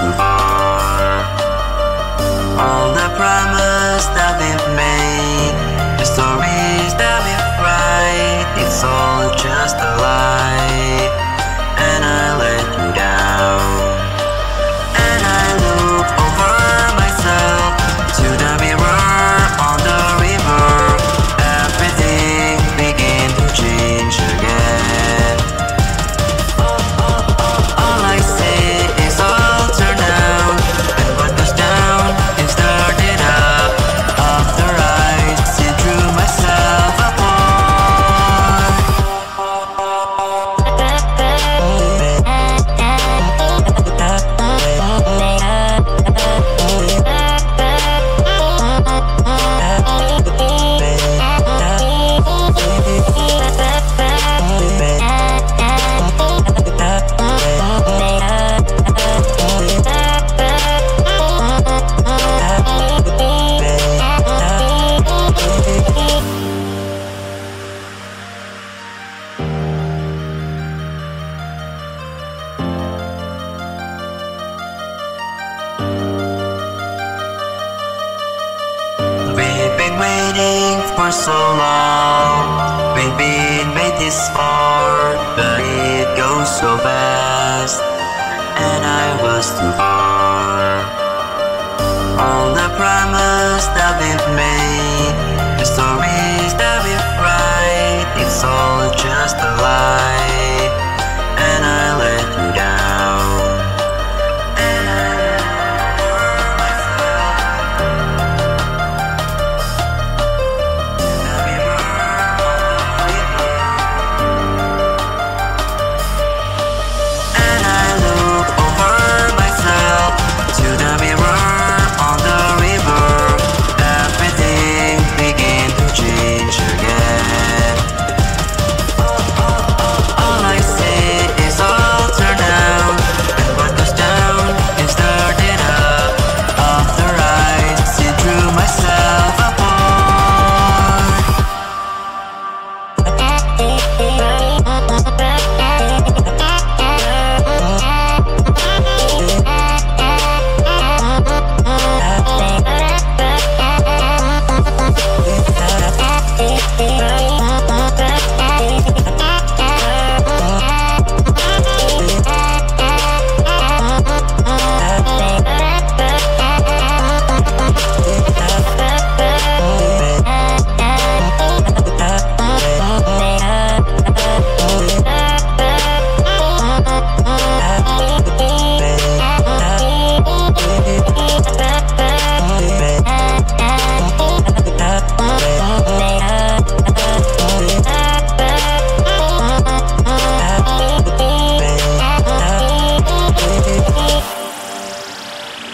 All the promise that we've made, the stories that we've write, it's all just a lie. And I let you down, and I look over myself to the mirror on the river. Everything began to change again. All I say is all turned down, and what goes down is started up. After I see through myself apart. Waiting for so long, we've been made this far, but it goes so fast, and I was too far. All the promise that we've made, the stories that we've write, it's all just a lie, and I let you down.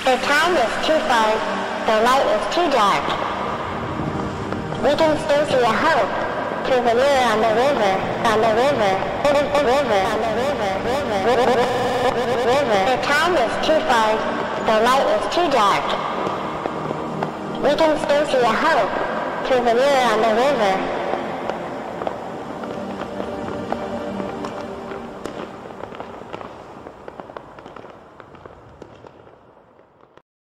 The time is too far, the light is too dark. We can still see a hope through the mirror on the river, on the river, river, on the river, river, river. The time is too far, the light is too dark. We can still see a hope through the mirror on the river.